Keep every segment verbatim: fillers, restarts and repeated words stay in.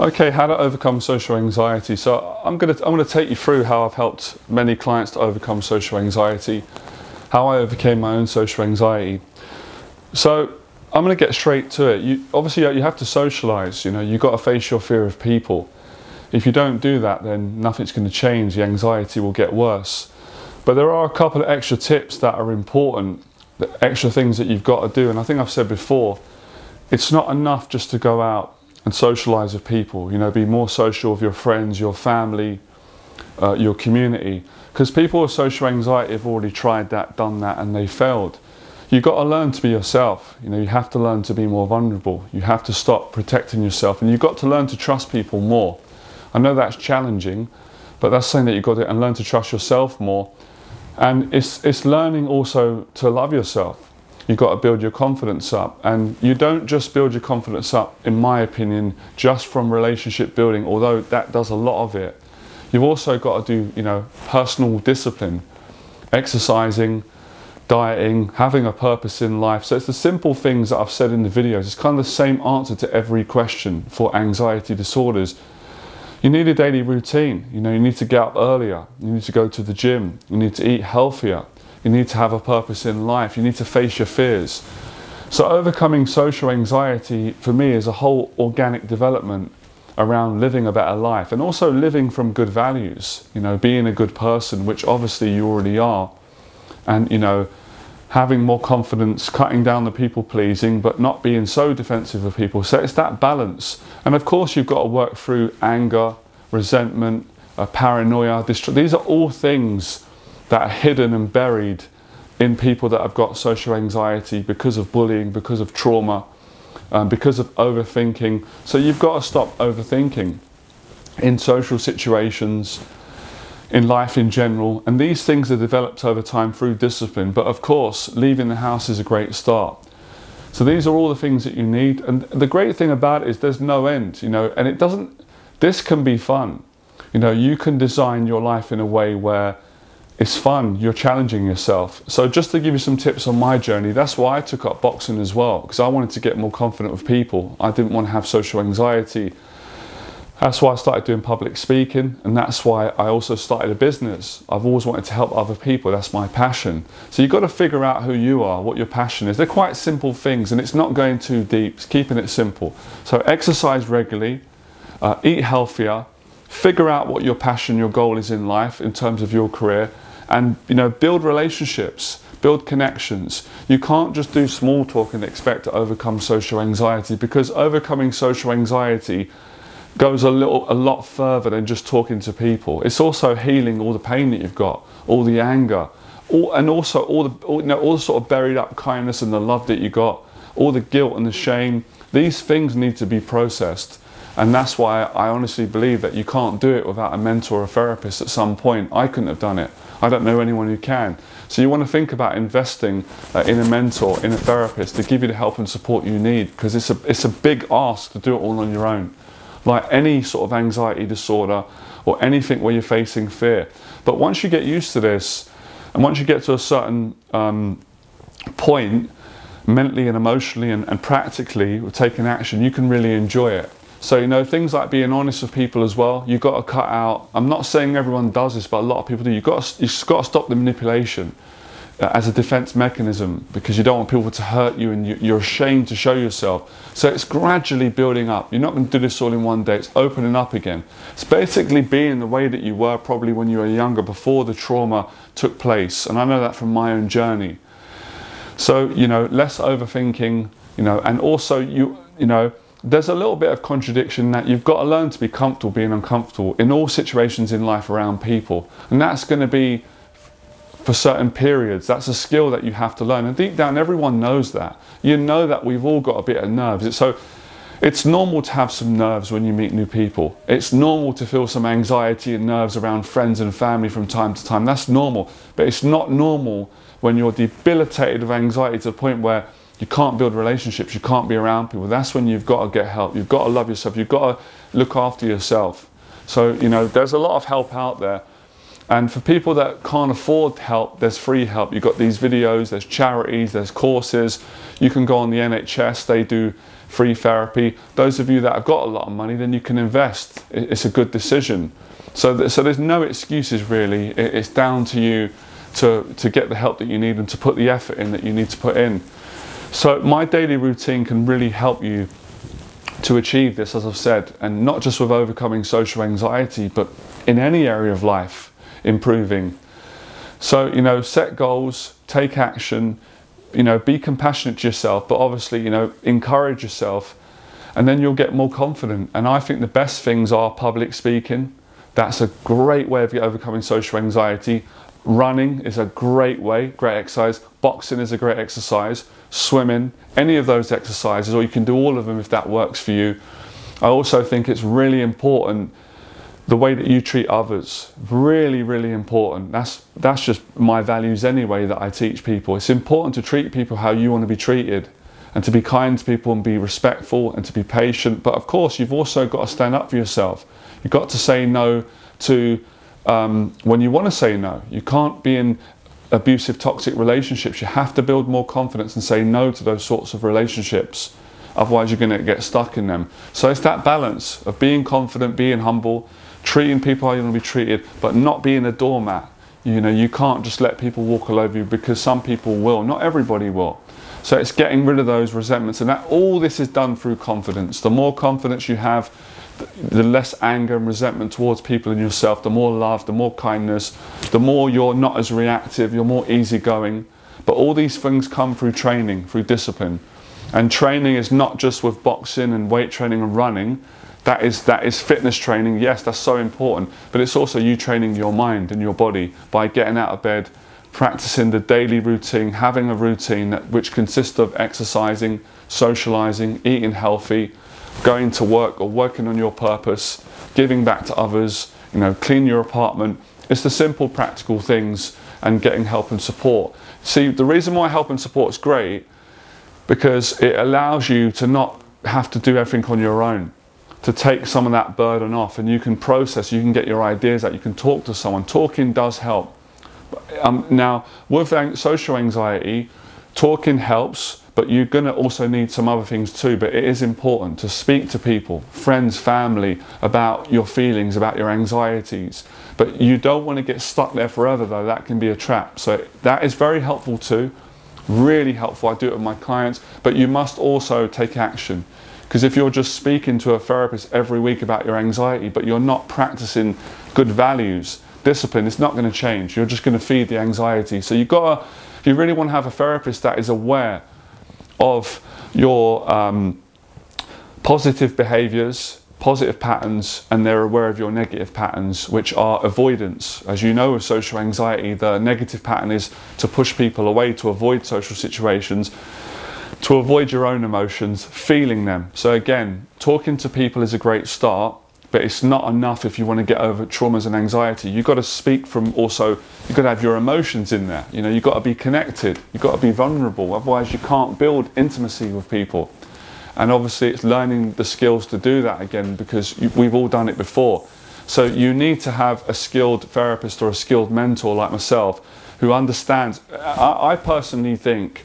Okay, how to overcome social anxiety. So I'm going to I'm going to take you through how I've helped many clients to overcome social anxiety, how I overcame my own social anxiety. So I'm going to get straight to it. You obviously you have to socialize. You know, you've got to face your fear of people. If you don't do that, then nothing's going to change. The anxiety will get worse. But there are a couple of extra tips that are important, the extra things that you've got to do. And I think I've said before, it's not enough just to go out and socialise with people, you know, be more social with your friends, your family, uh, your community. Because people with social anxiety have already tried that, done that, and they failed. You've got to learn to be yourself. You know, you have to learn to be more vulnerable. You have to stop protecting yourself, and you've got to learn to trust people more. I know that's challenging, but that's saying that you've got to and learn to trust yourself more. And it's, it's learning also to love yourself. You've got to build your confidence up, and you don't just build your confidence up, in my opinion, just from relationship building, although that does a lot of it. You've also got to do, you know, personal discipline, exercising, dieting, having a purpose in life. So it's the simple things that I've said in the videos. It's kind of the same answer to every question for anxiety disorders. You need a daily routine. You know, you need to get up earlier. You need to go to the gym. You need to eat healthier. You need to have a purpose in life. You need to face your fears. So overcoming social anxiety for me is a whole organic development around living a better life, and also living from good values, you know, being a good person, which obviously you already are, and, you know, having more confidence, cutting down the people pleasing, but not being so defensive of people. So it's that balance. And of course you've got to work through anger, resentment, uh, paranoia, distrust. These are all things that are hidden and buried in people that have got social anxiety because of bullying, because of trauma, um, because of overthinking. So you've got to stop overthinking in social situations, in life in general. And these things are developed over time through discipline. But of course, leaving the house is a great start. So these are all the things that you need. And the great thing about it is there's no end, you know, and it doesn't, this can be fun. You know, you can design your life in a way where it's fun, you're challenging yourself. So just to give you some tips on my journey, that's why I took up boxing as well, because I wanted to get more confident with people. I didn't want to have social anxiety. That's why I started doing public speaking, and that's why I also started a business. I've always wanted to help other people, that's my passion. So you've got to figure out who you are, what your passion is. They're quite simple things, and it's not going too deep, it's keeping it simple. So exercise regularly, uh, eat healthier, figure out what your passion, your goal is in life in terms of your career. And, you know, build relationships, build connections. You can't just do small talk and expect to overcome social anxiety, because overcoming social anxiety goes a little, a lot further than just talking to people. It's also healing all the pain that you've got, all the anger, all, and also all the, all, you know, all the sort of buried up kindness and the love that you got, all the guilt and the shame. These things need to be processed. And that's why I honestly believe that you can't do it without a mentor or a therapist at some point. I couldn't have done it. I don't know anyone who can. So you want to think about investing uh, in a mentor, in a therapist, to give you the help and support you need, because it's a, it's a big ask to do it all on your own. Like any sort of anxiety disorder or anything where you're facing fear. But once you get used to this, and once you get to a certain um, point, mentally and emotionally and, and practically, with taking action, you can really enjoy it. So, you know, things like being honest with people as well, you've got to cut out, I'm not saying everyone does this, but a lot of people do, you've got to, you've got to stop the manipulation uh, as a defense mechanism, because you don't want people to hurt you and you, you're ashamed to show yourself. So it's gradually building up. You're not going to do this all in one day, it's opening up again. It's basically being the way that you were probably when you were younger, before the trauma took place. And I know that from my own journey. So, you know, less overthinking, you know, and also, you, you know, there's a little bit of contradiction that you've got to learn to be comfortable being uncomfortable in all situations in life around people. And that's going to be for certain periods. That's a skill that you have to learn. And deep down, everyone knows that. You know that we've all got a bit of nerves. So it's normal to have some nerves when you meet new people. It's normal to feel some anxiety and nerves around friends and family from time to time. That's normal. But it's not normal when you're debilitated with anxiety to the point where you can't build relationships, you can't be around people. That's when you've got to get help. You've got to love yourself. You've got to look after yourself. So, you know, there's a lot of help out there. And for people that can't afford help, there's free help. You've got these videos, there's charities, there's courses. You can go on the N H S, they do free therapy. Those of you that have got a lot of money, then you can invest. It's a good decision. So, th so there's no excuses really. It's down to you to, to get the help that you need and to put the effort in that you need to put in. So my daily routine can really help you to achieve this, as I've said, and not just with overcoming social anxiety, but in any area of life, improving. So, you know, set goals, take action, you know, be compassionate to yourself, but obviously, you know, encourage yourself, and then you'll get more confident. And I think the best things are public speaking. That's a great way of overcoming social anxiety. Running is a great way, great exercise. Boxing is a great exercise. Swimming, any of those exercises, or you can do all of them if that works for you. I also think it's really important the way that you treat others. Really, really important. That's, that's just my values anyway that I teach people. It's important to treat people how you want to be treated, and to be kind to people and be respectful and to be patient. But of course, you've also got to stand up for yourself. You've got to say no to um, when you want to say no. You can't be in abusive, toxic relationships. You have to build more confidence and say no to those sorts of relationships. Otherwise, you're going to get stuck in them. So it's that balance of being confident, being humble, treating people how you want to be treated, but not being a doormat. You know, you can't just let people walk all over you, because some people will. Not everybody will. So it's getting rid of those resentments, and that all this is done through confidence. The more confidence you have, the less anger and resentment towards people and yourself, the more love, the more kindness, the more you're not as reactive, you're more easygoing. But all these things come through training, through discipline. And training is not just with boxing and weight training and running. That is, that is fitness training. Yes, that's so important. But it's also you training your mind and your body by getting out of bed, practicing the daily routine, having a routine that, which consists of exercising, socializing, eating healthy, going to work or working on your purpose, giving back to others, you know, clean your apartment. It's the simple practical things, and getting help and support. See, the reason why help and support is great, because it allows you to not have to do everything on your own, to take some of that burden off, and you can process, you can get your ideas out, you can talk to someone. Talking does help. Um, now, with social anxiety, talking helps, but you're going to also need some other things too. But it is important to speak to people, friends, family, about your feelings, about your anxieties. But you don't want to get stuck there forever though. That can be a trap. So that is very helpful too. Really helpful. I do it with my clients. But you must also take action. Because if you're just speaking to a therapist every week about your anxiety, but you're not practicing good values, discipline, it's not going to change. You're just going to feed the anxiety. So you've got to, if you really want to have a therapist that is aware of your um, positive behaviours, positive patterns, and they're aware of your negative patterns, which are avoidance. As you know, with social anxiety, the negative pattern is to push people away, to avoid social situations, to avoid your own emotions, feeling them. So again, talking to people is a great start, but it's not enough if you want to get over traumas and anxiety. You've got to speak from also, you've got to have your emotions in there. You know, you've got to be connected. You've got to be vulnerable. Otherwise, you can't build intimacy with people. And obviously, it's learning the skills to do that again, because you, we've all done it before. So you need to have a skilled therapist or a skilled mentor like myself who understands. I, I personally think,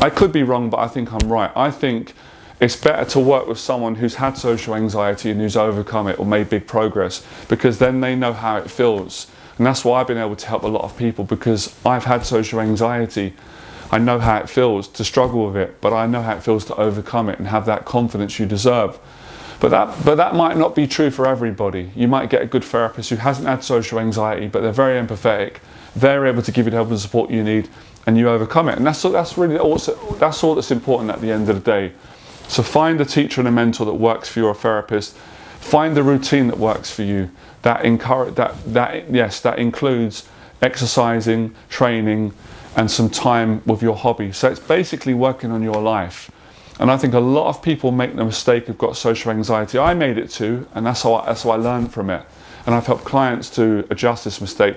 I could be wrong, but I think I'm right. I think it's better to work with someone who's had social anxiety and who's overcome it or made big progress, because then they know how it feels. And that's why I've been able to help a lot of people, because I've had social anxiety. I know how it feels to struggle with it, but I know how it feels to overcome it and have that confidence you deserve. But that, but that might not be true for everybody. You might get a good therapist who hasn't had social anxiety, but they're very empathetic. They're able to give you the help and support you need, and you overcome it. And that's all, that's really also, that's all that's important at the end of the day. So find a teacher and a mentor that works for you, or a therapist. Find the routine that works for you. That encourage that that yes, that includes exercising, training, and some time with your hobby. So it's basically working on your life. And I think a lot of people make the mistake of got social anxiety. I made it too, and that's how I, that's how I learned from it. And I've helped clients to adjust this mistake.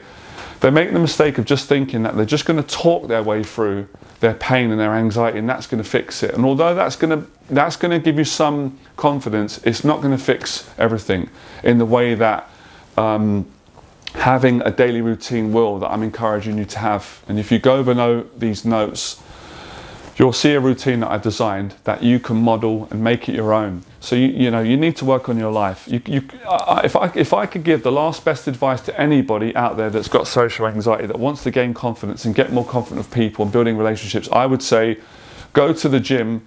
They make the mistake of just thinking that they're just going to talk their way through their pain and their anxiety, and that's going to fix it. And although that's going to, that's going to give you some confidence, it's not going to fix everything in the way that um, having a daily routine will that I'm encouraging you to have. And if you go below these notes, you'll see a routine that I've designed that you can model and make it your own. So you, you know, you need to work on your life. You, you, I, if, I, if I could give the last best advice to anybody out there that's got social anxiety, that wants to gain confidence and get more confident with people and building relationships, I would say go to the gym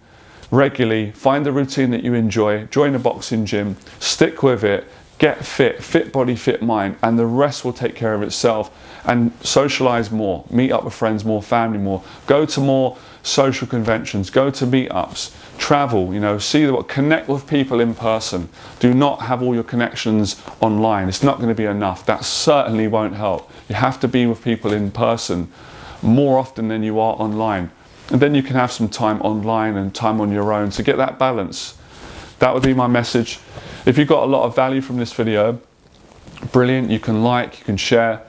regularly, find a routine that you enjoy, join a boxing gym, stick with it, get fit, fit body, fit mind, and the rest will take care of itself. And socialize more, meet up with friends more, family more, go to more social conventions, go to meetups, travel, you know, see what, connect with people in person. Do not have all your connections online. It's not going to be enough. That certainly won't help. You have to be with people in person more often than you are online. And then you can have some time online and time on your own to get that balance. That would be my message. If you got a lot of value from this video, brilliant. You can like, you can share,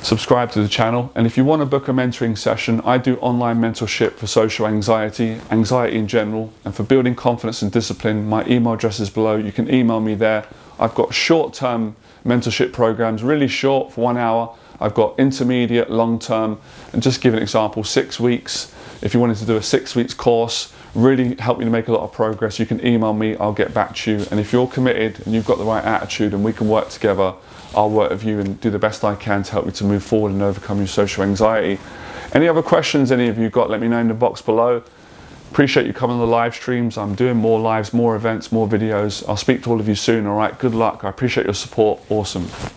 subscribe to the channel. And if you want to book a mentoring session, I do online mentorship for social anxiety, anxiety in general, and for building confidence and discipline. My email address is below. You can email me there. I've got short-term mentorship programs, really short for one hour. I've got intermediate, long-term, and just give an example, six weeks. If you wanted to do a six weeks course, really help you to make a lot of progress, you can email me, I'll get back to you. And if you're committed and you've got the right attitude and we can work together, I'll work with you and do the best I can to help you to move forward and overcome your social anxiety. Any other questions any of you got, let me know in the box below. Appreciate you coming on the live streams. I'm doing more lives, more events, more videos. I'll speak to all of you soon, all right? Good luck. I appreciate your support. Awesome.